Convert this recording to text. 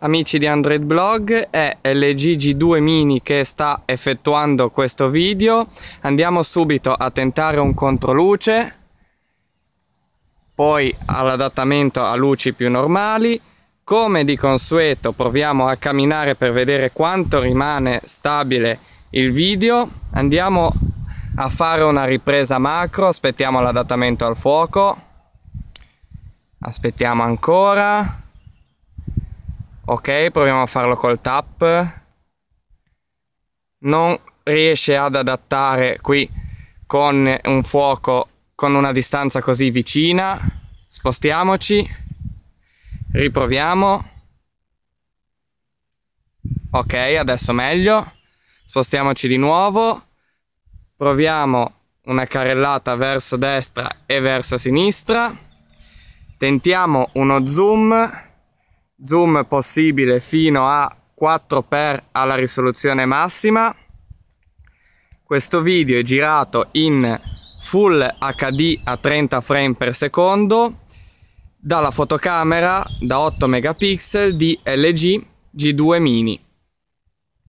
Amici di Android Blog, è LG G2 Mini che sta effettuando questo video. Andiamo subito a tentare un controluce, poi all'adattamento a luci più normali. Come di consueto proviamo a camminare per vedere quanto rimane stabile il video. Andiamo a fare una ripresa macro, aspettiamo l'adattamento al fuoco, aspettiamo ancora. Ok, proviamo a farlo col tap. Non riesce ad adattare qui con un fuoco con una distanza così vicina. Spostiamoci, riproviamo. Ok, adesso meglio. Spostiamoci di nuovo, proviamo una carrellata verso destra e verso sinistra, tentiamo uno zoom possibile fino a 4x alla risoluzione massima. Questo video è girato in Full HD a 30 frame per secondo dalla fotocamera da 8 megapixel di LG G2 Mini.